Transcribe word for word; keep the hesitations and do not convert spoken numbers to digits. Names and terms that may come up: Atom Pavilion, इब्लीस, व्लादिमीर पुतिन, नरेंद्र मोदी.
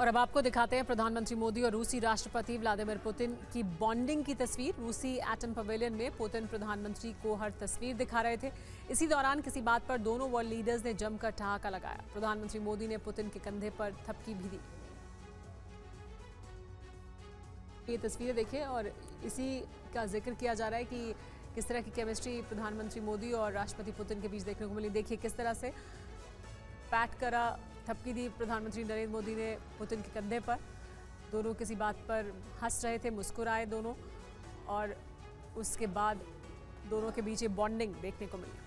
और अब आपको दिखाते हैं प्रधानमंत्री मोदी और रूसी राष्ट्रपति व्लादिमीर पुतिन की बॉन्डिंग की तस्वीर। रूसी एटम पवेलियन में पुतिन प्रधानमंत्री को हर तस्वीर दिखा रहे थे। इसी दौरान किसी बात पर दोनों वर्ल्ड लीडर्स ने जमकर ठहाका लगाया। प्रधानमंत्री मोदी ने पुतिन के कंधे पर थपकी भी दी। ये तस्वीरें देखिए और इसी का जिक्र किया जा रहा है कि किस तरह की केमिस्ट्री प्रधानमंत्री मोदी और राष्ट्रपति पुतिन के बीच देखने को मिली। देखिए किस तरह से पैट करा, थपकी दी प्रधानमंत्री नरेंद्र मोदी ने पुतिन के कंधे पर। दोनों किसी बात पर हंस रहे थे, मुस्कुराए दोनों और उसके बाद दोनों के बीच ये बॉन्डिंग देखने को मिली।